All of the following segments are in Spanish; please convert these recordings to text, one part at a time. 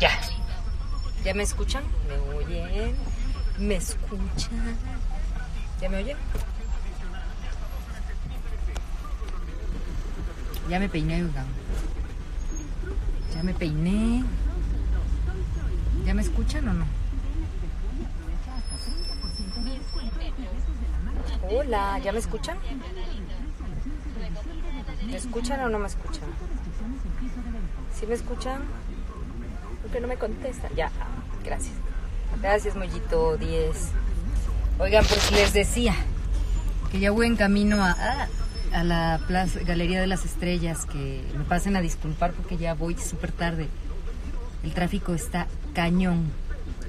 Ya. ¿Ya me escuchan? ¿Me oyen? ¿Me escuchan? ¿Ya me oyen? Ya me peiné, oigan. Ya me peiné. ¿Ya me escuchan o no? Hola, ¿ya me escuchan? ¿Me escuchan o no me escuchan? ¿Sí me escuchan? ¿Por qué no me contestan? Ya, gracias. Gracias, Mollito 10. Oigan, pues les decía que ya voy en camino a la plaza, Galería de las Estrellas, que me pasen a disculpar porque ya voy súper tarde. El tráfico está cañón,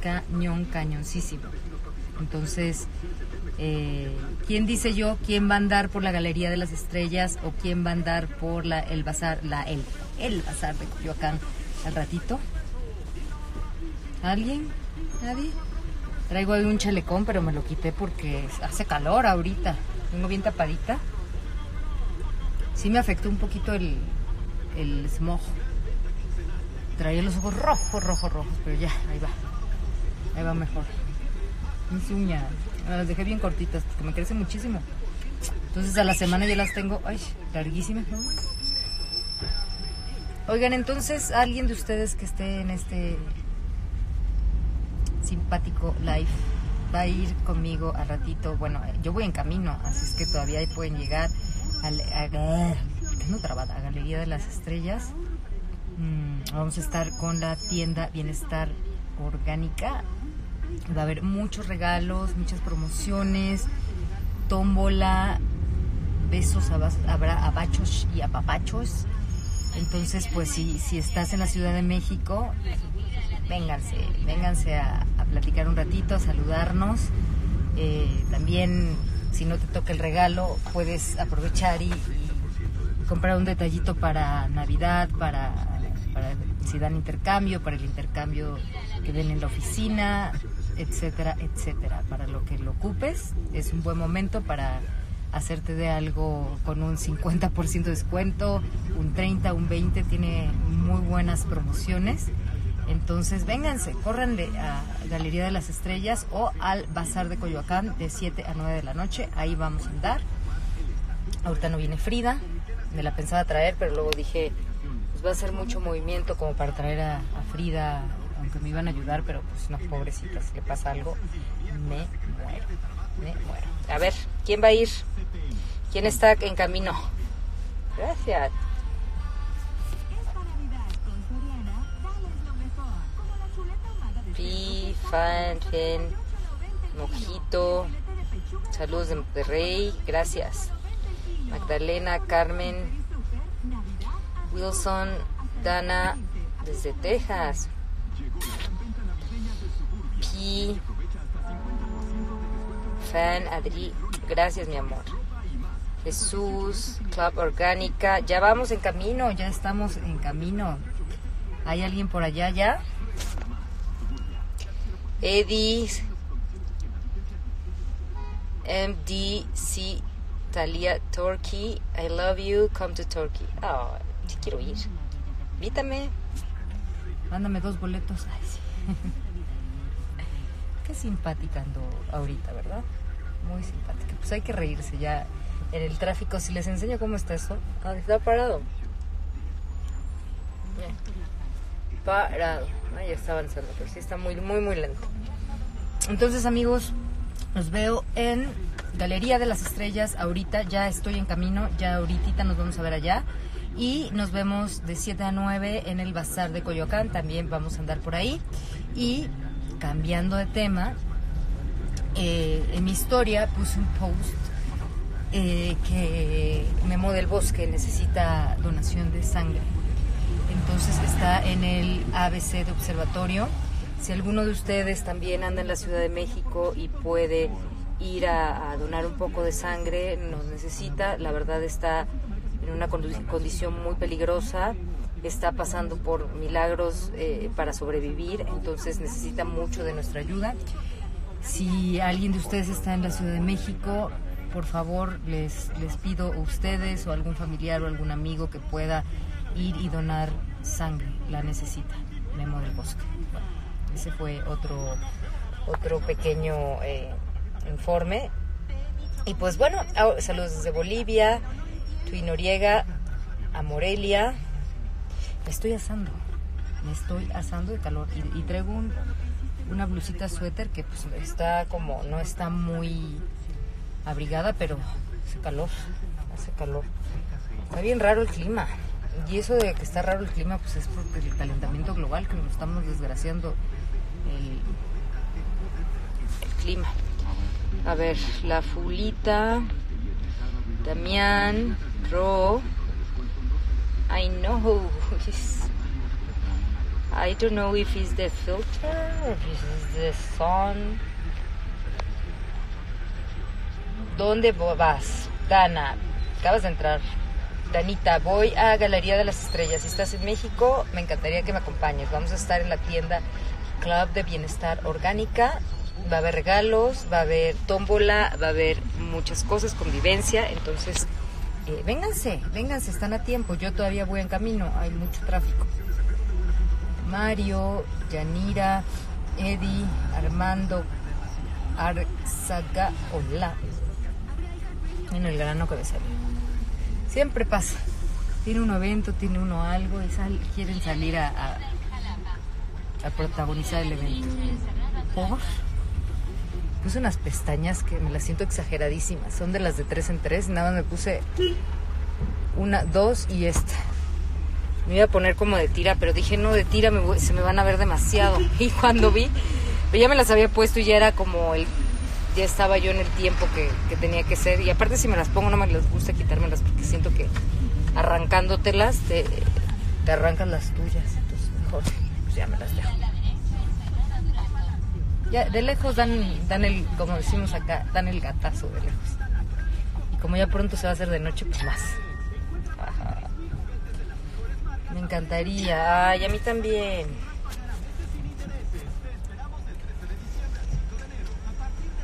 cañón, cañoncísimo. Entonces, ¿quién dice yo? ¿Quién va a andar por la Galería de las Estrellas o quién va a andar por el Bazar de Coyoacán al ratito? ¿Alguien? ¿Nadie? Traigo ahí un chalecón, pero me lo quité porque hace calor ahorita. Vengo bien tapadita. Sí me afectó un poquito el smog. Traía los ojos rojos, pero ya, ahí va. Ahí va mejor. Mis uñas. Me las dejé bien cortitas porque me crece muchísimo. Entonces a la semana ya las tengo, ay, larguísimas. Oigan, entonces, alguien de ustedes que esté en este simpático live va a ir conmigo al ratito. Bueno, yo voy en camino, así es que todavía ahí pueden llegar a Galería de las Estrellas. Vamos a estar con la tienda Bienestar Orgánica. Va a haber muchos regalos, muchas promociones, tómbola, besos, habrá abachos y apapachos. Entonces, pues si estás en la Ciudad de México, vénganse a platicar un ratito, a saludarnos. También, si no te toca el regalo, puedes aprovechar y comprar un detallito para Navidad, para si dan intercambio, para el intercambio que den en la oficina, etcétera, etcétera. Para lo que lo ocupes, es un buen momento para hacerte de algo con un 50% de descuento, un 30, un 20, tiene muy buenas promociones. Entonces, vénganse, córranle a Galería de las Estrellas o al Bazar de Coyoacán de 7 a 9 de la noche. Ahí vamos a andar. Ahorita no viene Frida, me la pensaba traer, pero luego dije, pues va a ser mucho movimiento como para traer a Frida, aunque me iban a ayudar, pero pues no, pobrecita, si le pasa algo, me muero. A ver, ¿quién va a ir? ¿Quién está en camino? Gracias. Pi, Fan, Fen, Mojito, saludos de Monterrey, gracias. Magdalena, Carmen, Wilson, Dana, desde Texas. Pi, Fan, Adri, gracias mi amor. Jesús, Club Orgánica, ya vamos en camino, ya estamos en camino. ¿Hay alguien por allá ya? Edis, MDC, Talia, Turkey, I love you, come to Turkey. Oh, sí quiero ir. Invítame. Mándame 2 boletos. Ay, sí. Qué simpática ando ahorita, ¿verdad? Muy simpática. Pues hay que reírse ya en el tráfico. Si les enseño cómo está eso. Ah, está parado. Bien. Parado. Ah, ya está avanzando, pero sí está muy, muy, muy lento. Entonces, amigos, nos veo en Galería de las Estrellas ahorita. Ya estoy en camino, ya ahorita nos vamos a ver allá. Y nos vemos de 7 a 9 en el Bazar de Coyoacán. También vamos a andar por ahí. Y cambiando de tema, en mi historia puse un post que Memo del Bosque necesita donación de sangre. Entonces está en el ABC de Observatorio. Si alguno de ustedes también anda en la Ciudad de México y puede ir a donar un poco de sangre, nos necesita. La verdad está en una condición muy peligrosa, está pasando por milagros para sobrevivir, entonces necesita mucho de nuestra ayuda. Si alguien de ustedes está en la Ciudad de México, por favor, les pido a ustedes o algún familiar o algún amigo que pueda ir y donar sangre, la necesita, Memo del Bosque. Bueno, ese fue otro pequeño informe. Y pues bueno, saludos desde Bolivia, Tui Noriega, a Morelia. Me estoy asando de calor y traigo una blusita suéter que pues está como, no está muy abrigada, pero hace calor. Está bien raro el clima. Y eso de que está raro el clima, pues es porque el calentamiento global, que nos estamos desgraciando el clima. A ver, la Fulita, Damián, Ro, I know, I don't know if it's the filter, or if it's the sun. ¿Dónde vas? Dana, acabas de entrar. Danita, voy a Galería de las Estrellas. Si estás en México, me encantaría que me acompañes. Vamos a estar en la tienda Club de Bienestar Orgánica. Va a haber regalos, va a haber tómbola, va a haber muchas cosas, convivencia. Entonces, vénganse, están a tiempo. Yo todavía voy en camino, hay mucho tráfico. Mario, Yanira, Eddie, Armando, Arzaga, hola. En el grano que me sale. Siempre pasa. Tiene uno evento, tiene uno algo y quieren salir a protagonizar el evento. ¿Por? Puse unas pestañas que me las siento exageradísimas. Son de las de 3 en 3. Nada más me puse una, dos y esta. Me iba a poner como de tira, pero dije no de tira, se me van a ver demasiado. Y cuando vi, ya me las había puesto y ya era como ya estaba yo en el tiempo que tenía que ser. Y aparte si me las pongo no me les gusta quitármelas porque siento que arrancándotelas te arrancan las tuyas. Entonces mejor pues ya me las dejo. Ya, de lejos dan el, como decimos acá, dan el gatazo de lejos. Y como ya pronto se va a hacer de noche, pues más. Ajá. Me encantaría. Ay, a mí también.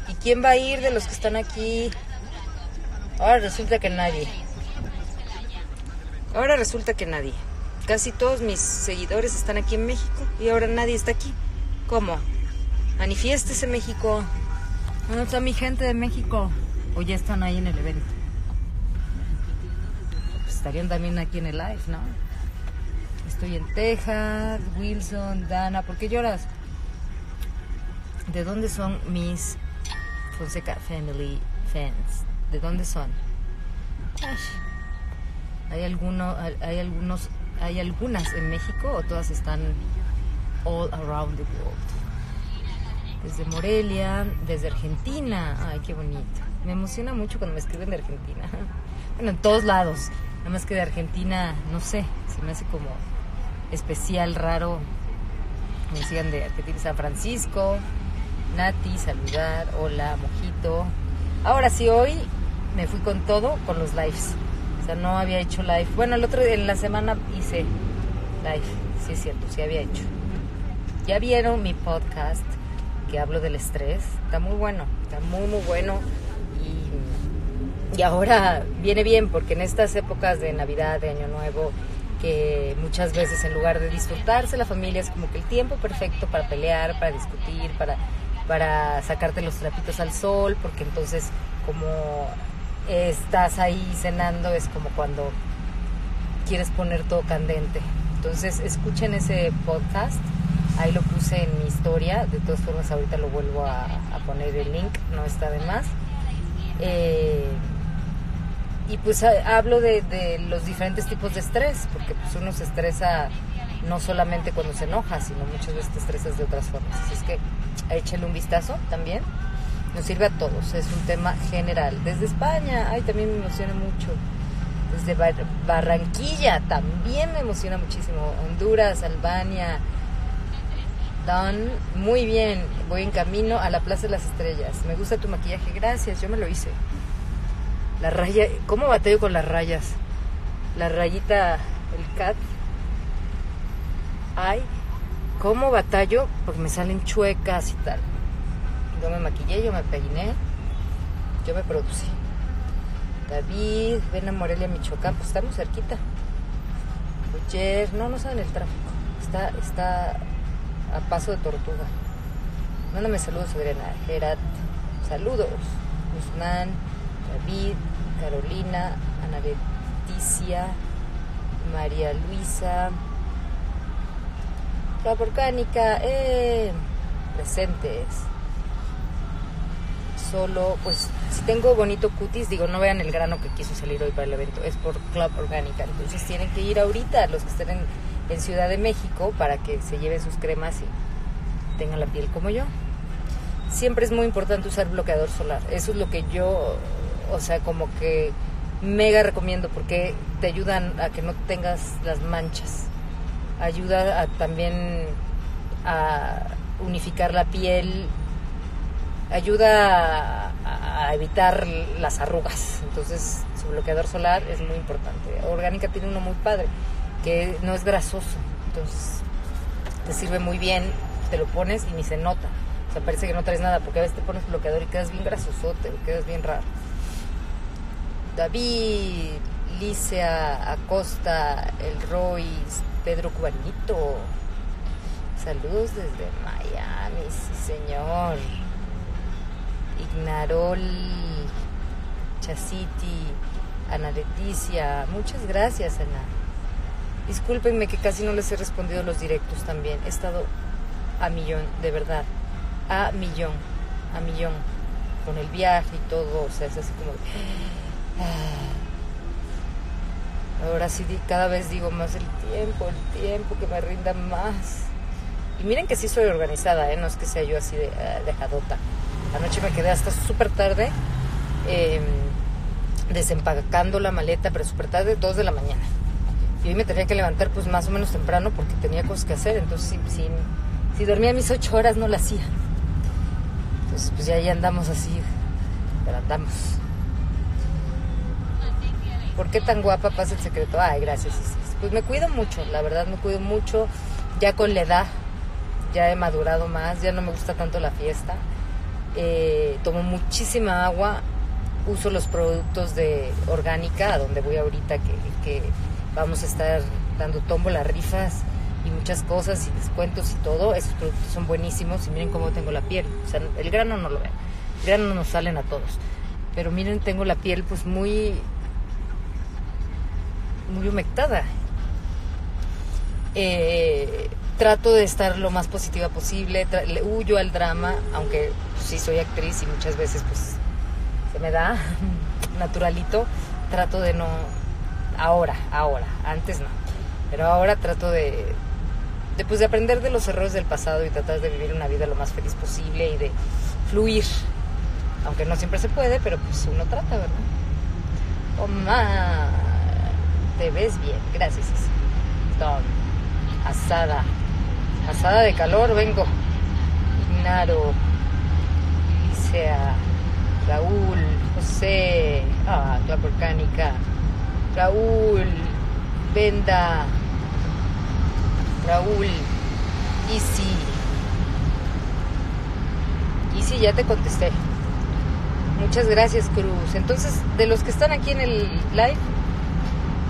¿Y quién va a ir de los que están aquí? Ahora resulta que nadie. Casi todos mis seguidores están aquí en México y ahora nadie está aquí. ¿Cómo? Manifiéstese, México. ¿Dónde está mi gente de México? ¿O ya están ahí en el evento? Pues estarían también aquí en el live, ¿no? Estoy en Texas, Wilson, Dana. ¿Por qué lloras? ¿De dónde son mis Fonseca Family fans? ¿De dónde son? ¿Hay algunas en México o todas están all around the world? Desde Morelia, desde Argentina. Ay, qué bonito. Me emociona mucho cuando me escriben de Argentina. Bueno, en todos lados. Nada más que de Argentina, no sé, se me hace como especial, raro. Me decían de Argentina, San Francisco. Nati, saludar. Hola, Mojito. Ahora sí, hoy me fui con todo, con los lives. O sea, no había hecho live. Bueno, en la semana hice live. Sí, es cierto, sí había hecho. Ya vieron mi podcast que hablo del estrés, está muy bueno y ahora viene bien porque en estas épocas de Navidad, de Año Nuevo, que muchas veces en lugar de disfrutarse la familia es como que el tiempo perfecto para pelear, para discutir, para sacarte los trapitos al sol, porque entonces como estás ahí cenando es como cuando quieres poner todo candente. Entonces escuchen ese podcast. Ahí lo puse en mi historia. De todas formas, ahorita lo vuelvo a poner el link. No está de más. Y pues hablo de los diferentes tipos de estrés. Porque pues uno se estresa no solamente cuando se enoja, sino muchas veces te estresas de otras formas. Así es que échale un vistazo también. Nos sirve a todos. Es un tema general. Desde España, ay, también me emociona mucho. Desde Barranquilla, también me emociona muchísimo. Honduras, Albania... Muy bien, voy en camino a la Plaza de las Estrellas. Me gusta tu maquillaje, gracias, yo me lo hice. La raya, ¿cómo bateo con las rayas? La rayita, el cat. Ay, ¿cómo batallo? Porque me salen chuecas y tal. Yo me maquillé, yo me peiné, yo me producí. David, ven a Morelia, Michoacán, pues estamos cerquita. ayer, no saben el tráfico, está a paso de tortuga. Mándame saludos, Adriana, Gerat, saludos, Guzmán, David, Carolina, Ana Leticia, María Luisa, Club Orgánica, presentes. Solo, pues, si tengo bonito cutis, digo, no vean el grano que quiso salir hoy para el evento, es por Club Orgánica. Entonces tienen que ir ahorita los que estén en Ciudad de México para que se lleven sus cremas y tengan la piel como yo. Siempre es muy importante usar bloqueador solar. Eso es lo que yo, o sea, como que mega recomiendo, porque te ayudan a que no tengas las manchas. Ayuda también a unificar la piel, ayuda a evitar las arrugas. Entonces su bloqueador solar es muy importante. Orgánica tiene uno muy padre, que no es grasoso, entonces te sirve muy bien, te lo pones y ni se nota, o sea, parece que no traes nada, porque a veces te pones bloqueador y quedas bien grasosote, quedas bien raro. David, Licia Acosta, El Roy, Pedro Cubanito, saludos desde Miami, sí señor. Ignarol, Chaciti, Ana Leticia, muchas gracias, Ana. Discúlpenme que casi no les he respondido los directos también. He estado a millón, de verdad, a millón, con el viaje y todo, o sea, es así como... Ahora sí, cada vez digo más el tiempo que me rinda más. Y miren que sí soy organizada, ¿eh? No es que sea yo así de dejadota. Anoche me quedé hasta súper tarde desempacando la maleta, pero súper tarde, 2 de la mañana. Y hoy me tenía que levantar pues más o menos temprano porque tenía cosas que hacer. Entonces, si dormía mis 8 horas no la hacía. Entonces, pues ya andamos así, pero andamos. ¿Por qué tan guapa? Pasa el secreto. Ay, gracias. Pues me cuido mucho, la verdad me cuido mucho. Ya con la edad, ya he madurado más, ya no me gusta tanto la fiesta. Tomo muchísima agua, uso los productos de Orgánica, a donde voy ahorita, que vamos a estar dando tómbola, rifas y muchas cosas y descuentos y todo. Esos productos son buenísimos y miren cómo tengo la piel. O sea, el grano no lo ven, el grano nos salen a todos. Pero miren, tengo la piel pues muy humectada. Trato de estar lo más positiva posible, le huyo al drama, aunque pues, sí soy actriz y muchas veces pues se me da naturalito. Trato de no, ahora, antes no, pero ahora trato de aprender de los errores del pasado y tratar de vivir una vida lo más feliz posible y de fluir, aunque no siempre se puede, pero pues uno trata, ¿verdad? Omar, te ves bien, gracias. Tom, asada de calor, vengo. Ignaro, Licea, Raúl, José, Club Orgánica, Raúl, Venda, Raúl, Isi, ya te contesté. Muchas gracias, Cruz. Entonces, de los que están aquí en el live,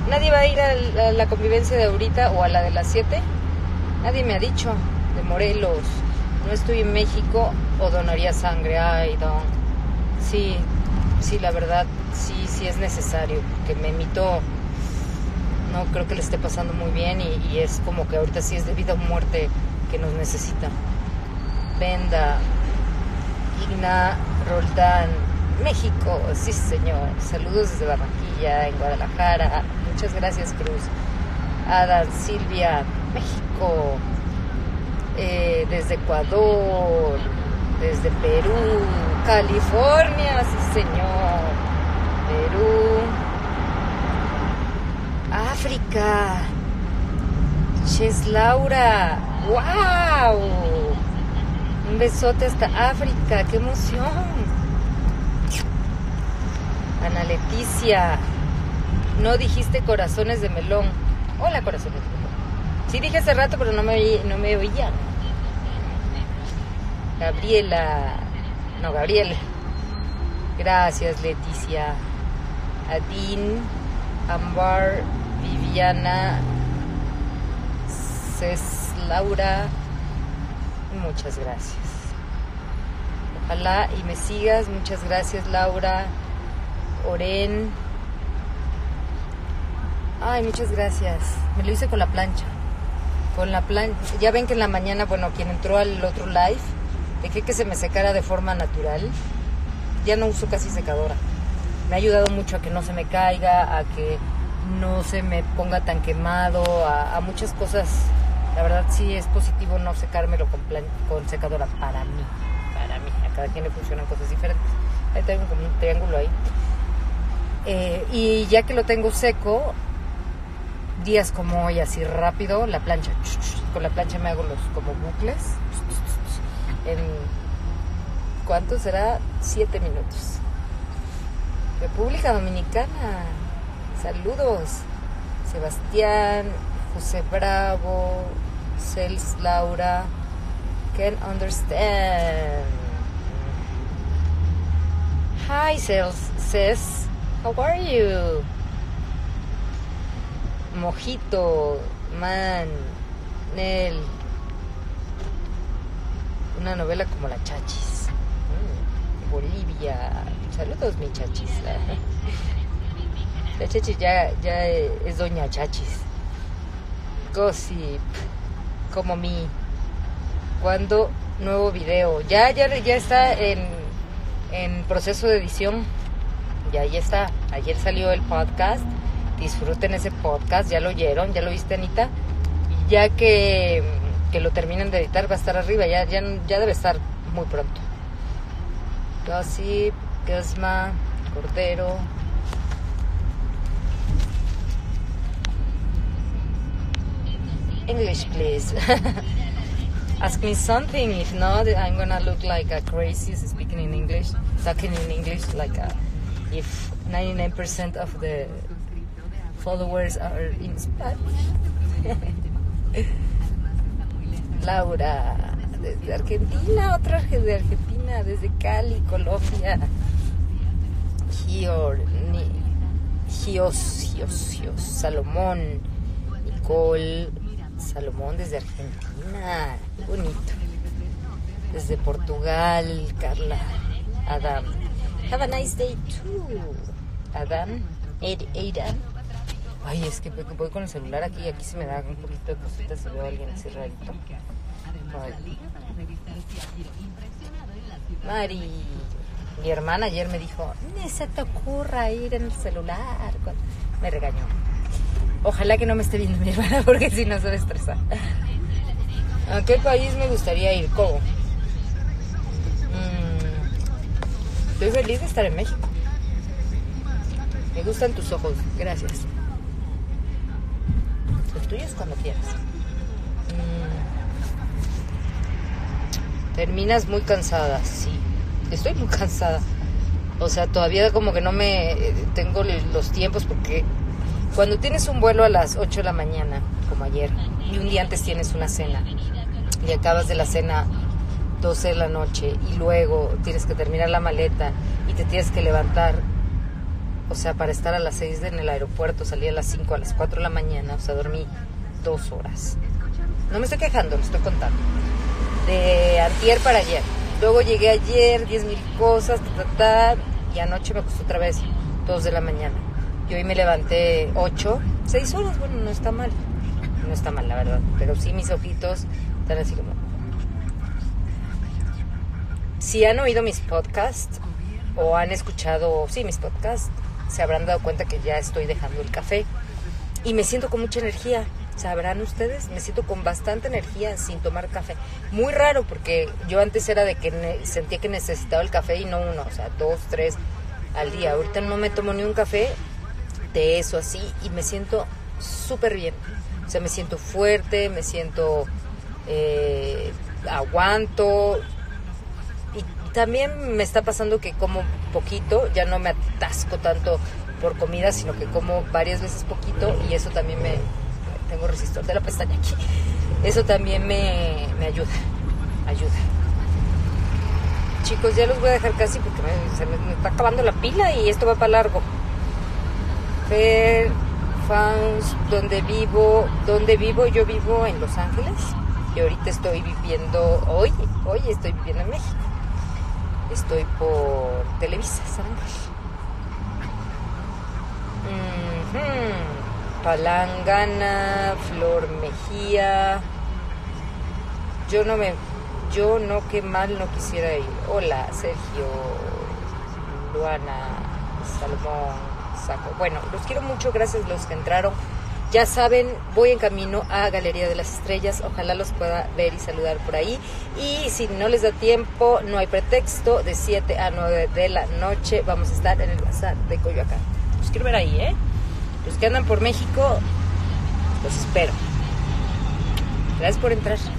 ¿nadie va a ir a la convivencia de ahorita o a la de las 7? Nadie me ha dicho. De Morelos, no estoy en México o donaría sangre. Ay, don. Sí, la verdad, sí es necesario. Porque Memito no creo que le esté pasando muy bien y es como que ahorita sí es de vida o muerte que nos necesita. Venda, Igna, Roldán, México, sí señor. Saludos desde Barranquilla, en Guadalajara. Muchas gracias, Cruz. Adán, Silvia, México, desde Ecuador, desde Perú, California, sí señor, Perú, África, Cheslaura, wow, un besote hasta África, qué emoción. Ana Leticia, no dijiste corazones de melón. Hola, corazones de melón. Sí dije hace rato, pero no me oían. Gabriel. Gracias, Leticia. Adin, Ambar, Viviana, Entonces, Laura, muchas gracias. Ojalá y me sigas. Muchas gracias, Laura. Oren. Ay, muchas gracias. Me lo hice con la plancha. Con la plancha. Ya ven que en la mañana, bueno, quien entró al otro live, dejé que se me secara de forma natural. Ya no uso casi secadora. Me ha ayudado mucho a que no se me caiga, a que no se me ponga tan quemado, a muchas cosas. La verdad sí es positivo no secármelo con secadora, para mí. A cada quien le funcionan cosas diferentes. Ahí tengo como un triángulo ahí. Y ya que lo tengo seco, días como hoy, así rápido, la plancha. Con la plancha me hago los como bucles. En, ¿cuánto será? 7 minutos. República Dominicana. Saludos. Sebastián, José Bravo, Cels Laura. Can understand. Hi, Cels. Cés, how are you? Mojito, man, Nel. Una novela como La Chachis. Bolivia. Saludos, mi Chachis. La Chachis ya es Doña Chachis. Gossip. Como mi. ¿Cuándo? Nuevo video. Ya está en proceso de edición. Ya ahí está. Ayer salió el podcast. Disfruten ese podcast. Ya lo oyeron. Ya lo viste, Anita. Y ya que lo terminen de editar, va a estar arriba, ya debe estar muy pronto. Gossip, Guzma, Cordero. English, please. Ask me something, if not, I'm gonna look like a crazy speaking in English, talking in English, like a, if 99% of the followers are in Spanish. Laura, desde Argentina, otra de Argentina, desde Cali, Colombia. Gios, Salomón, Nicole, Salomón desde Argentina, bonito. Desde Portugal, Carla, Adam. Have a nice day too, Adam, Adam. Ay, es que voy con el celular aquí se me da un poquito de cositas si veo a alguien así rarito. Mari, mi hermana ayer me dijo, ni se te ocurra ir en el celular. Me regañó. Ojalá que no me esté viendo mi hermana porque si no se va a estresar. ¿A qué país me gustaría ir? ¿Cómo? Estoy feliz de estar en México. Me gustan tus ojos, gracias. Los tuyos cuando quieras. Terminas muy cansada, sí. Estoy muy cansada. O sea, todavía como que no me tengo los tiempos porque cuando tienes un vuelo a las 8 de la mañana, como ayer, y un día antes tienes una cena, y acabas de la cena 12 de la noche, y luego tienes que terminar la maleta, y te tienes que levantar. O sea, para estar a las 6 en el aeropuerto, salí a las 5, a las 4 de la mañana. O sea, dormí 2 horas. No me estoy quejando, lo estoy contando. De antier para ayer. Luego llegué ayer, 10,000 cosas, y anoche me costó otra vez 2 de la mañana. Y hoy me levanté 8, 6 horas, bueno, no está mal. No está mal, la verdad. Pero sí, mis ojitos están así como... Si han oído mis podcasts o han escuchado, sí, mis podcasts, se habrán dado cuenta que ya estoy dejando el café y me siento con mucha energía. Sabrán ustedes, me siento con bastante energía sin tomar café. Muy raro, porque yo antes era de que sentía que necesitaba el café y no uno, o sea, 2, 3 al día. Ahorita no me tomo ni un café de eso así y me siento súper bien. O sea, me siento fuerte, me siento aguanto. También me está pasando que como poquito, ya no me atasco tanto por comida, sino que como varias veces poquito y eso también me... Tengo resistor de la pestaña aquí. Eso también me ayuda. Chicos, ya los voy a dejar casi porque se me está acabando la pila y esto va para largo. fans, donde vivo, yo vivo en Los Ángeles y ahorita estoy viviendo, hoy estoy viviendo en México. Estoy por Televisa, ¿sabes? Palangana, Flor Mejía. Qué mal, no quisiera ir. Hola, Sergio, Luana, Salomón, Saco. Bueno, los quiero mucho, gracias los que entraron. Ya saben, voy en camino a Galería de las Estrellas, ojalá los pueda ver y saludar por ahí. Y si no les da tiempo, no hay pretexto, de 7 a 9 de la noche vamos a estar en el Bazar de Coyoacán. Los quiero ver ahí, ¿eh? Los que andan por México, los espero. Gracias por entrar.